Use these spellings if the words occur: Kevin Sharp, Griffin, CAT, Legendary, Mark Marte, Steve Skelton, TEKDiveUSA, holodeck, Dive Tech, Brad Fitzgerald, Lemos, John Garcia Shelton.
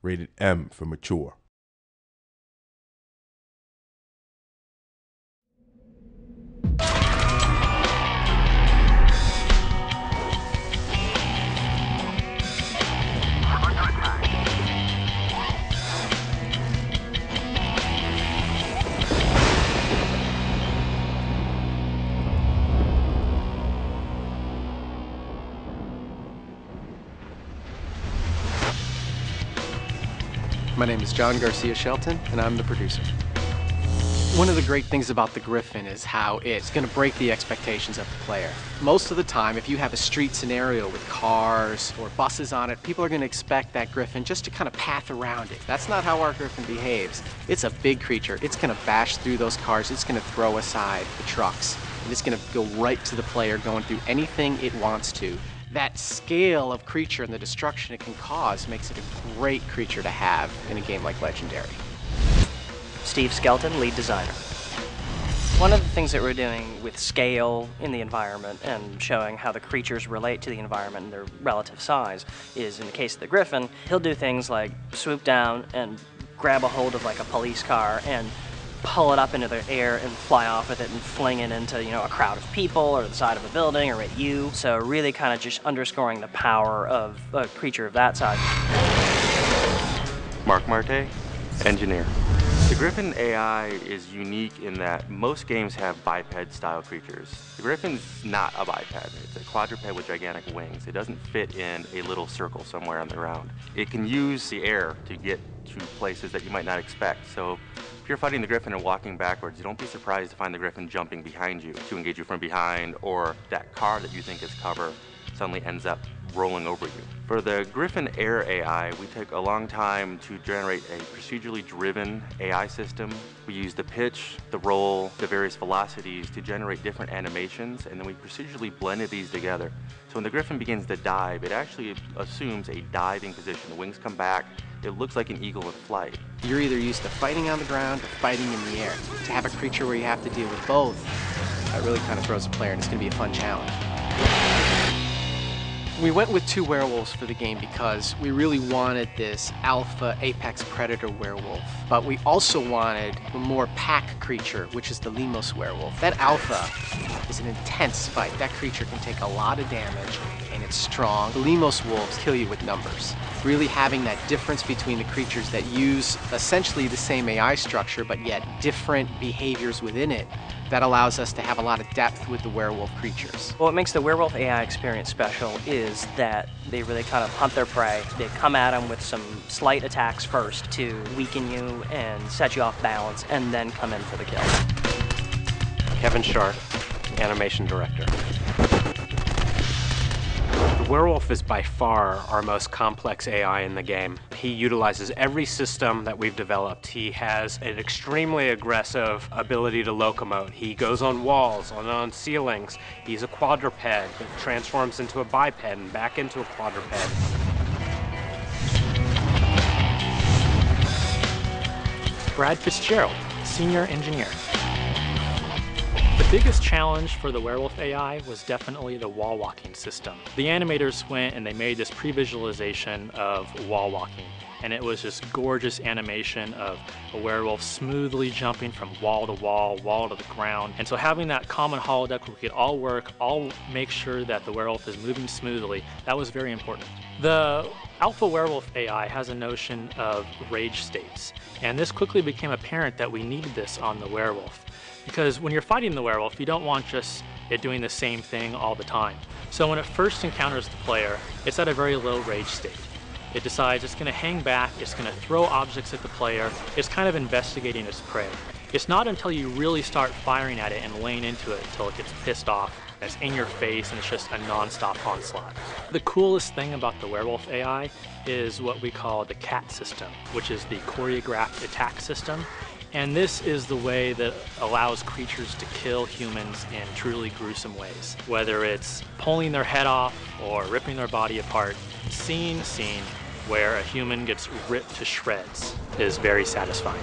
Rated M for mature. My name is John Garcia Shelton, and I'm the producer. One of the great things about the Griffin is how it's going to break the expectations of the player. Most of the time, if you have a street scenario with cars or buses on it, people are going to expect that Griffin just to kind of path around it. That's not how our Griffin behaves. It's a big creature. It's going to bash through those cars. It's going to throw aside the trucks. And it's going to go right to the player, going through anything it wants to. That scale of creature and the destruction it can cause makes it a great creature to have in a game like Legendary. Steve Skelton, lead designer. One of the things that we're doing with scale in the environment and showing how the creatures relate to the environment and their relative size is, in the case of the Griffin, he'll do things like swoop down and grab a hold of like a police car and pull it up into the air and fly off with it and fling it into, you know, a crowd of people or the side of a building or at you. So really kind of just underscoring the power of a creature of that size. Mark Marte, engineer. The Griffin AI is unique in that most games have biped-style creatures. The Griffin's not a biped. It's a quadruped with gigantic wings. It doesn't fit in a little circle somewhere on the ground. It can use the air to get to places that you might not expect. So if you're fighting the Griffin and walking backwards, you don't be surprised to find the Griffin jumping behind you to engage you from behind, or that car that you think is cover suddenly ends up rolling over you. For the Griffin Air AI, we took a long time to generate a procedurally driven AI system. We used the pitch, the roll, the various velocities to generate different animations, and then we procedurally blended these together. So when the Griffin begins to dive, it actually assumes a diving position. The wings come back. It looks like an eagle in flight. You're either used to fighting on the ground or fighting in the air. To have a creature where you have to deal with both, that really kind of throws a player, and it's going to be a fun challenge. We went with 2 werewolves for the game because we really wanted this alpha apex predator werewolf, but we also wanted a more pack creature, which is the Lemos werewolf. That alpha is an intense fight. That creature can take a lot of damage, and it's strong. The Lemos wolves kill you with numbers. Really having that difference between the creatures that use essentially the same AI structure, but yet different behaviors within it, that allows us to have a lot of depth with the werewolf creatures. What makes the werewolf AI experience special is that they really kind of hunt their prey. They come at them with some slight attacks first to weaken you and set you off balance, and then come in for the kill. Kevin Sharp, animation director. The werewolf is by far our most complex AI in the game. He utilizes every system that we've developed. He has an extremely aggressive ability to locomote. He goes on walls, on ceilings. He's a quadruped that transforms into a biped and back into a quadruped. Brad Fitzgerald, senior engineer. The biggest challenge for the werewolf AI was definitely the wall walking system. The animators went and they made this pre-visualization of wall walking, and it was just gorgeous animation of a werewolf smoothly jumping from wall to wall, wall to the ground. And so having that common holodeck where we could all work, all make sure that the werewolf is moving smoothly, that was very important. The alpha werewolf AI has a notion of rage states, and this quickly became apparent that we needed this on the werewolf. Because when you're fighting the werewolf, you don't want just it doing the same thing all the time. So when it first encounters the player, it's at a very low rage state. It decides it's going to hang back, it's going to throw objects at the player, it's kind of investigating its prey. It's not until you really start firing at it and laying into it until it gets pissed off. It's in your face and it's just a non-stop onslaught. The coolest thing about the werewolf AI is what we call the CAT system, which is the choreographed attack system. And this is the way that allows creatures to kill humans in truly gruesome ways. Whether it's pulling their head off or ripping their body apart, seeing a scene where a human gets ripped to shreds is very satisfying.